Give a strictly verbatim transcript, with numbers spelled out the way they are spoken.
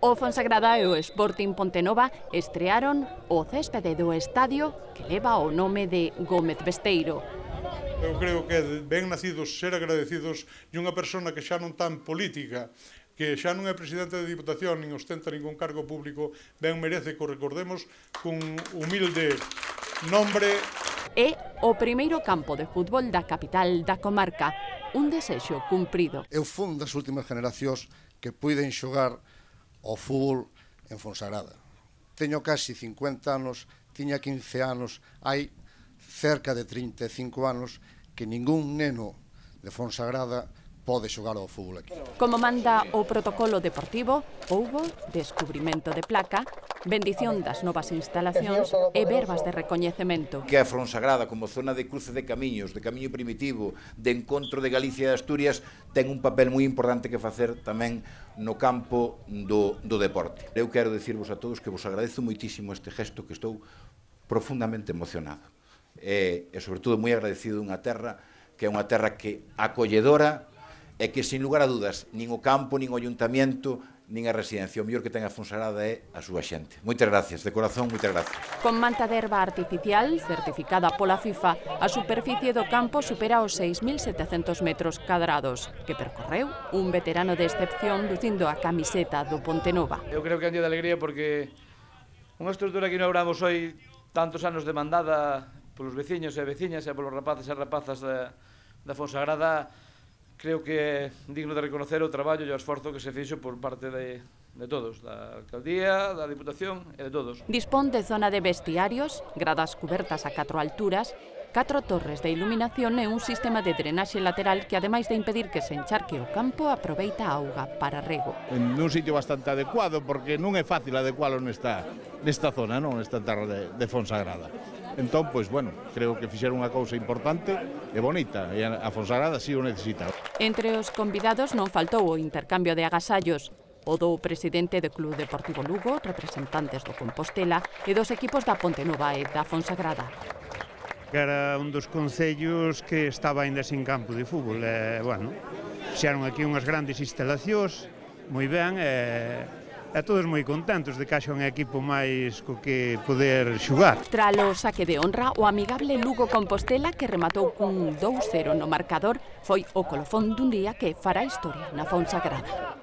O Fonsagrada e o Sporting Pontenova estrearon o céspede do estadio que leva o nome de Gómez Besteiro. Eu creo que ben nacidos ser agradecidos de unha persona que xa non tan política, que xa non é presidente da Diputación, nin ostenta ningún cargo público, ben merece que o recordemos cun humilde nombre. É o primeiro campo de fútbol da capital da comarca, un desexo cumprido. Eu fun das últimas generacións que puiden xogar o fútbol en Fonsagrada. Teño casi cincuenta anos, tiña quince anos, hai cerca de trinta e cinco anos que ningún neno de Fonsagrada pode xogar ao fútbol aquí. Como manda o protocolo deportivo, houbo descubrimento de placa, bendición das novas instalacións e verbas de recoñecemento. Que a Fonsagrada, como zona de cruce de camiños, de camiño primitivo, de encontro de Galicia e Asturias, ten un papel moi importante que facer tamén no campo do, do deporte. Eu quero dicirvos a todos que vos agradezo moitísimo este gesto, que estou profundamente emocionado. E, e sobre todo, moi agradecido dunha terra, que é unha terra que acolledora, e que, sin lugar a dudas, nin o campo, nin o ayuntamiento, nin a residencia. O mellor que ten a Fonsagrada é a súa xente. Moitas gracias, de corazón, moitas gracias. Con manta de herba artificial, certificada pola FIFA, a superficie do campo supera os seis mil setecentes metros cadrados, que percorreu un veterano de excepción lucindo a camiseta do Pontenova. Eu creo que é un día de alegría porque unha estrutura que inauguramos hoy tantos anos demandada polos veciños e veciñas e polos rapaces e rapazas da, da Fonsagrada. Creo que é digno de reconocer o traballo e o esforzo que se fixo por parte de, de todos, da Alcaldía, da Diputación e de todos. Dispón de zona de vestiarios, gradas cubertas a catro alturas, catro torres de iluminación e un sistema de drenaxe lateral que, ademais de impedir que se encharque o campo, aproveita a auga para rego. En un sitio bastante adecuado, porque non é fácil adecualo nesta, nesta zona, non nesta terra de, de Fonsagrada. Entón, pois, bueno, creo que fixeron unha cousa importante e bonita, e a Fonsagrada si o necesita. Entre os convidados non faltou o intercambio de agasallos, o do presidente do Club Deportivo Lugo, representantes do Compostela e dos equipos da Pontenova e da Fonsagrada. Que era un dos concellos que estaba ainda sin campo de fútbol, e, bueno, xearon aquí unhas grandes instalacións, moi ben, e, a todos moi contentos de que haxa un equipo máis co que poder xogar. Tralo saque de honra, o amigable Lugo Compostela, que rematou cun dous cero no marcador, foi o colofón dun día que fará historia na Fonsagrada.